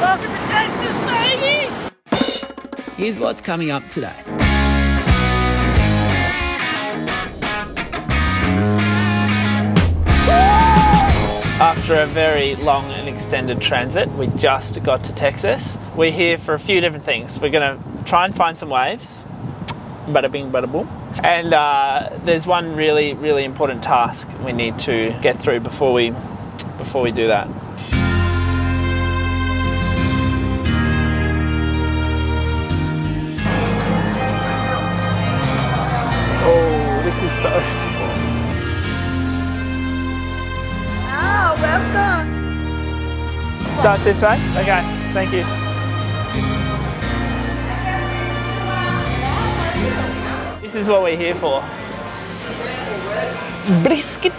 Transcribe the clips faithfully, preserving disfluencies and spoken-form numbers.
Welcome to Texas, baby! Here's what's coming up today. After a very long and extended transit, we just got to Texas. We're here for a few different things. We're gonna try and find some waves. Bada bing, bada boom. And uh, there's one really, really important task we need to get through before we, before we do that. Oh, this is so... Starts this way? Okay, thank you. This is what we're here for. Brisket!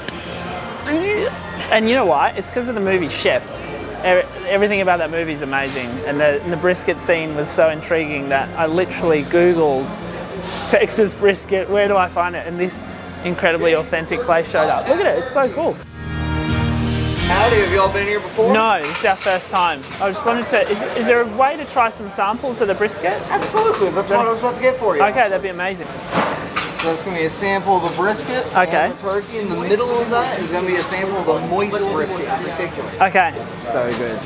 And you know why? It's because of the movie Chef. Everything about that movie is amazing. And the, and the brisket scene was so intriguing that I literally Googled Texas brisket, where do I find it? And this incredibly authentic place showed up. Look at it, it's so cool. Howdy, have you all been here before? No, it's our first time. I just wanted to, is, is there a way to try some samples of the brisket? Absolutely, that's what I was about to get for you. Okay, actually. That'd be amazing. So it's going to be a sample of the brisket okay. and the turkey. In the middle of that is going to be a sample of the moist brisket in particular. Okay. So good. It's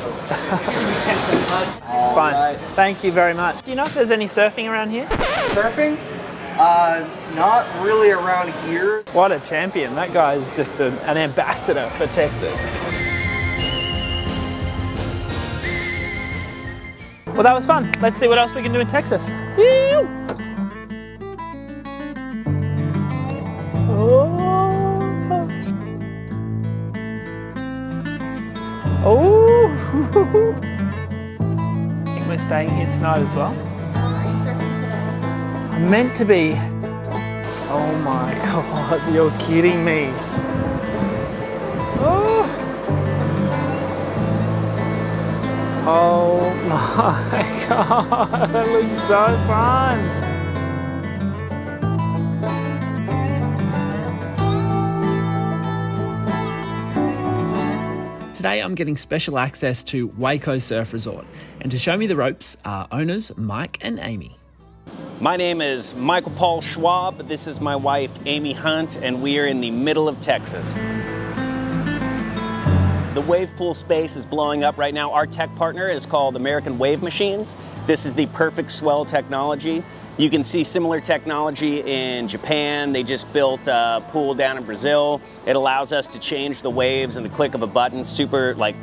fine. Right. Thank you very much. Do you know if there's any surfing around here? Surfing? Uh, not really around here. What a champion. That guy is just a, an ambassador for Texas. Well, that was fun. Let's see what else we can do in Texas. Woo! Oh! Oh! I think we're staying here tonight as well. Meant to be. Oh my god, you're kidding me. Oh, oh my god, that looks so fun. Today I'm getting special access to Waco Surf Resort, and to show me the ropes are owners Mike and Amy. My name is Michael Paul Schwab. This is my wife, Amy Hunt, and we are in the middle of Texas. The wave pool space is blowing up right now. Our tech partner is called American Wave Machines. This is the perfect swell technology. You can see similar technology in Japan. They just built a pool down in Brazil. It allows us to change the waves in the click of a button, super like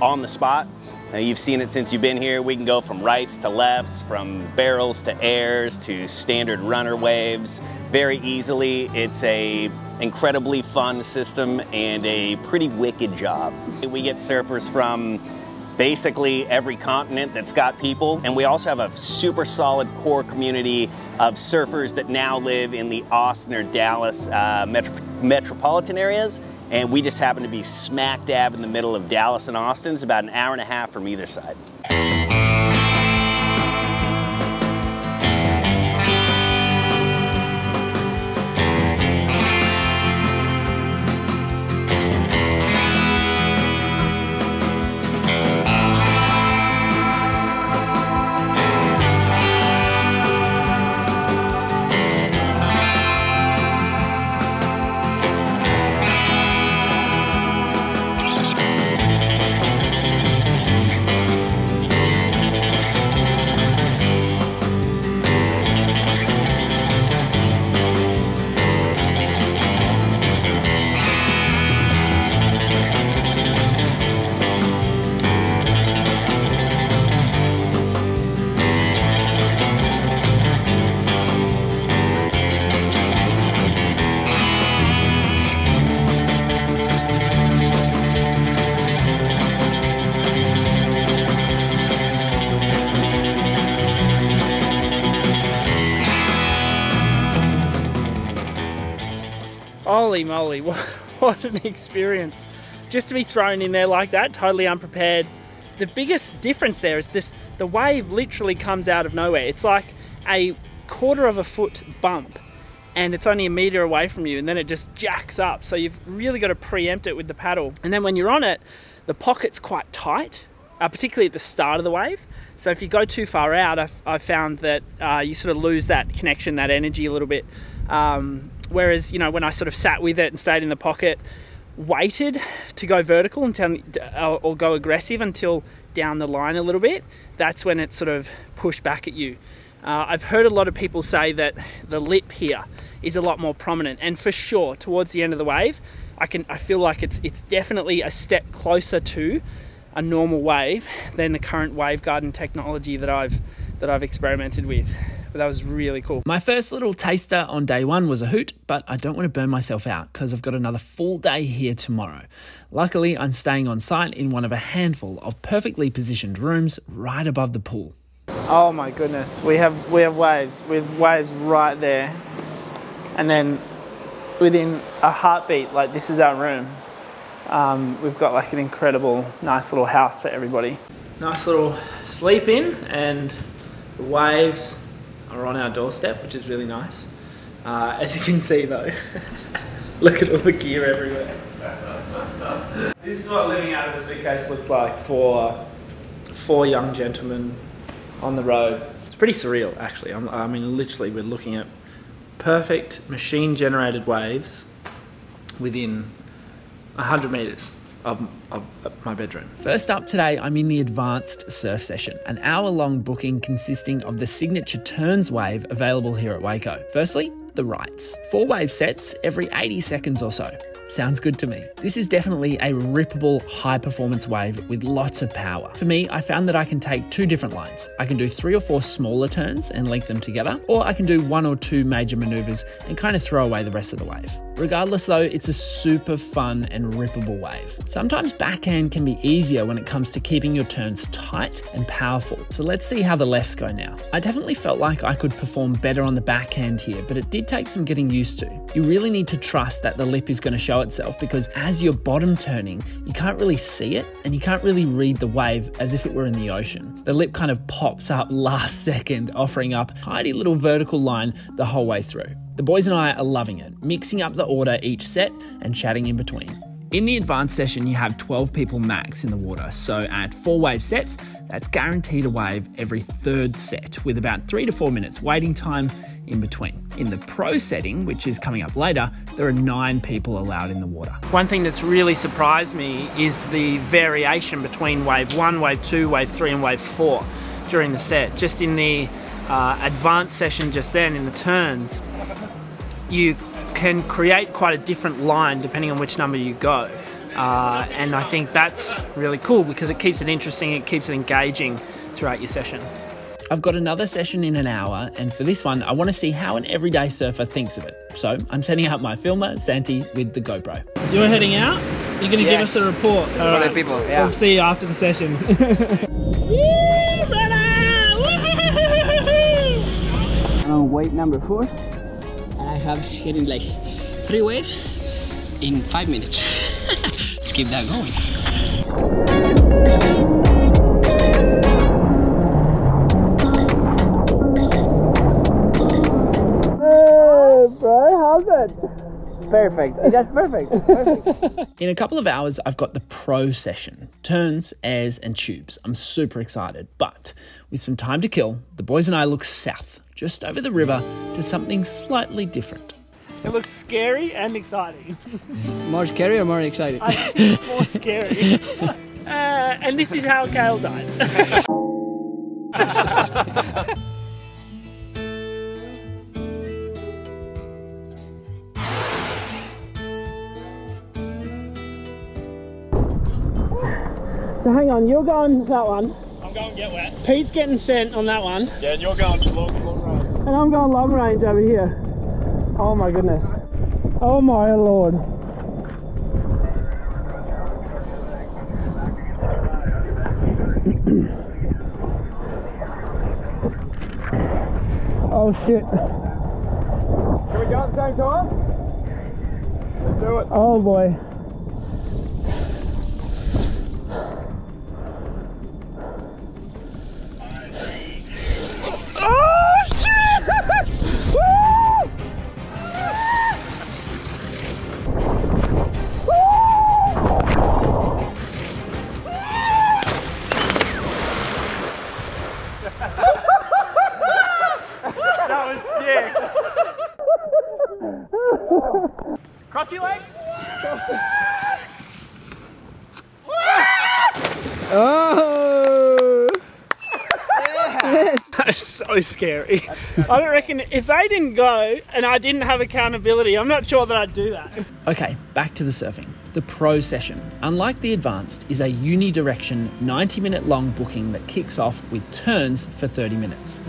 on the spot. Now you've seen it since you've been here. We can go from rights to lefts, from barrels to airs to standard runner waves very easily. It's a incredibly fun system and a pretty wicked job. We get surfers from basically every continent that's got people, and we also have a super solid core community of surfers that now live in the Austin or Dallas uh, metro metropolitan areas. And we just happen to be smack dab in the middle of Dallas and Austin. It's about an hour and a half from either side. Holy moly, what, what an experience. Just to be thrown in there like that, totally unprepared. The biggest difference there is this, the wave literally comes out of nowhere. It's like a quarter of a foot bump and it's only a meter away from you, and then it just jacks up. So you've really got to preempt it with the paddle. And then when you're on it, the pocket's quite tight uh, particularly at the start of the wave. So if you go too far out, I've, I've found that uh, you sort of lose that connection, that energy a little bit. Um, whereas, you know, when I sort of sat with it and stayed in the pocket, waited to go vertical until, or go aggressive until down the line a little bit, that's when it sort of pushed back at you. Uh, I've heard a lot of people say that the lip here is a lot more prominent, and for sure, towards the end of the wave, I can I feel like it's it's definitely a step closer to a normal wave than the current wavegarden technology that I've that I've experimented with. But that was really cool. My first little taster on day one was a hoot, but I don't want to burn myself out because I've got another full day here tomorrow. Luckily, I'm staying on site in one of a handful of perfectly positioned rooms right above the pool. Oh my goodness, we have we have waves. We have waves right there. And then within a heartbeat, like this is our room. Um, we've got like an incredible, nice little house for everybody. Nice little sleep in, and the waves are on our doorstep, which is really nice. Uh, as you can see though, look at all the gear everywhere. This is what living out of a suitcase looks like for four young gentlemen on the road. It's pretty surreal actually. I'm, I mean, literally we're looking at perfect machine generated waves within one hundred meters of, of, of my bedroom. First up today, I'm in the advanced surf session, an hour-long booking consisting of the signature turns wave available here at Waco. Firstly, the rights. Four wave sets every eighty seconds or so. Sounds good to me. This is definitely a rippable, high-performance wave with lots of power. For me, I found that I can take two different lines. I can do three or four smaller turns and link them together, or I can do one or two major maneuvers and kind of throw away the rest of the wave. Regardless though, it's a super fun and rippable wave. Sometimes backhand can be easier when it comes to keeping your turns tight and powerful. So let's see how the lefts go now. I definitely felt like I could perform better on the backhand here, but it did take some getting used to. You really need to trust that the lip is going to show itself, because as you're bottom turning, you can't really see it and you can't really read the wave as if it were in the ocean. The lip kind of pops up last second, offering up a tidy little vertical line the whole way through. The boys and I are loving it, mixing up the order each set and chatting in between. In the advanced session, you have twelve people max in the water. So at four wave sets, that's guaranteed a wave every third set, with about three to four minutes waiting time in between. In the pro setting, which is coming up later, there are nine people allowed in the water. One thing that's really surprised me is the variation between wave one, wave two, wave three, and wave four during the set. Just in the uh, advanced session just then, in the turns, you can create quite a different line depending on which number you go. Uh, and I think that's really cool because it keeps it interesting, it keeps it engaging throughout your session. I've got another session in an hour, and for this one, I want to see how an everyday surfer thinks of it. So I'm setting up my filmer, Santi, with the GoPro. You're heading out? You're going to yes. give us a report? All right. the people, yeah. We'll see you after the session. Woo, brother! I'm on wave number four, and I have hitting like three waves in five minutes. Let's keep that going. Perfect. That's perfect. perfect. In a couple of hours, I've got the pro session. Turns, airs, and tubes. I'm super excited. But with some time to kill, the boys and I look south, just over the river, to something slightly different. It looks scary and exciting. More scary or more exciting? I, it's more scary. uh, and this is how Kale died. So hang on, you're going that one. I'm going get wet. Pete's getting sent on that one. Yeah, and you're going long, long range. And I'm going long range over here. Oh my goodness. Oh my lord. Oh shit. Can we go at the same time? Let's do it. Oh boy. was scary. I don't reckon if they didn't go and I didn't have accountability, I'm not sure that I'd do that. Okay, back to the surfing. The Pro Session, unlike the Advanced, is a unidirection ninety minute long booking that kicks off with turns for thirty minutes.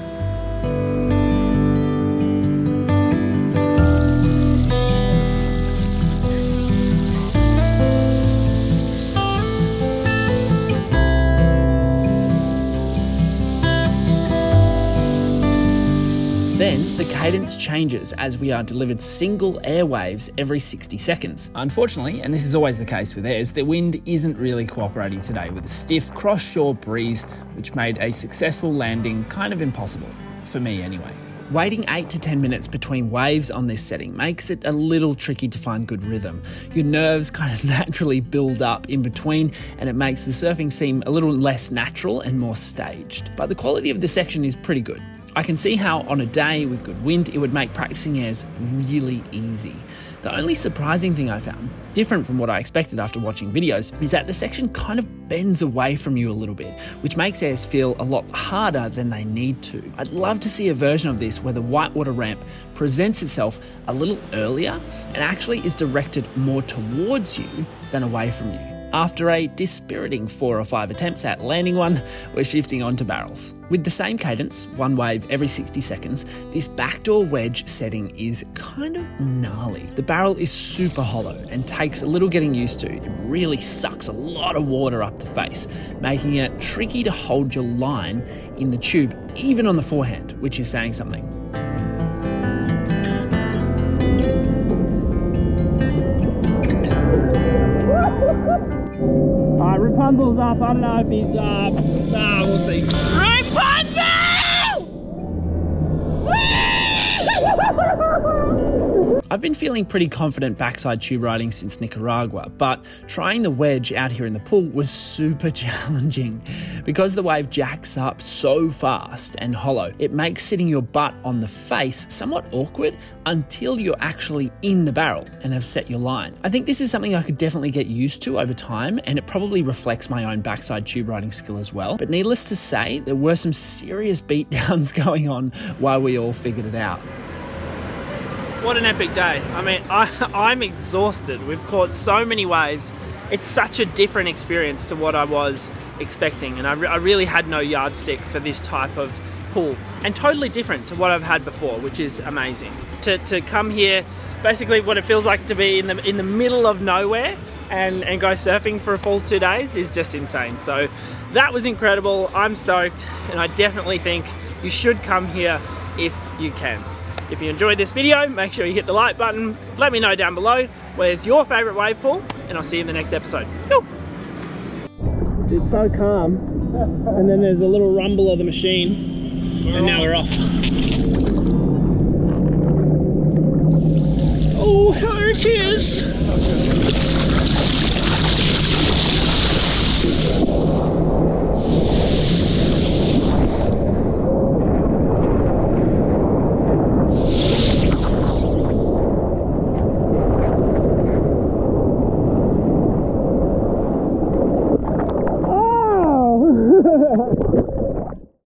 Then the cadence changes as we are delivered single airwaves every sixty seconds. Unfortunately, and this is always the case with airs, the wind isn't really cooperating today with a stiff cross-shore breeze, which made a successful landing kind of impossible, for me anyway. Waiting eight to ten minutes between waves on this setting makes it a little tricky to find good rhythm. Your nerves kind of naturally build up in between, and it makes the surfing seem a little less natural and more staged. But the quality of the section is pretty good. I can see how on a day with good wind, it would make practicing airs really easy. The only surprising thing I found, different from what I expected after watching videos, is that the section kind of bends away from you a little bit, which makes airs feel a lot harder than they need to. I'd love to see a version of this where the whitewater ramp presents itself a little earlier and actually is directed more towards you than away from you. After a dispiriting four or five attempts at landing one, we're shifting onto barrels. With the same cadence, one wave every sixty seconds, this backdoor wedge setting is kind of gnarly. The barrel is super hollow and takes a little getting used to. It really sucks a lot of water up the face, making it tricky to hold your line in the tube, even on the forehand, which is saying something. Uh, Rapunzel's up, I don't know if he's up, uh, uh, we'll see. Rapunzel! I've been feeling pretty confident backside tube riding since Nicaragua, but trying the wedge out here in the pool was super challenging. Because the wave jacks up so fast and hollow, it makes sitting your butt on the face somewhat awkward until you're actually in the barrel and have set your line. I think this is something I could definitely get used to over time, and it probably reflects my own backside tube riding skill as well. But needless to say, there were some serious beatdowns going on while we all figured it out. What an epic day. I mean, I, I'm exhausted. We've caught so many waves. It's such a different experience to what I was expecting, and I, re I really had no yardstick for this type of pool, and totally different to what I've had before, which is amazing. To, to come here, basically what it feels like to be in the, in the middle of nowhere and, and go surfing for a full two days is just insane. So that was incredible. I'm stoked, and I definitely think you should come here if you can. If you enjoyed this video, make sure you hit the like button. Let me know down below where's your favorite wave pool, and I'll see you in the next episode. Cool. It's so calm, and then there's a little rumble of the machine, and now we're off. Oh, here it is!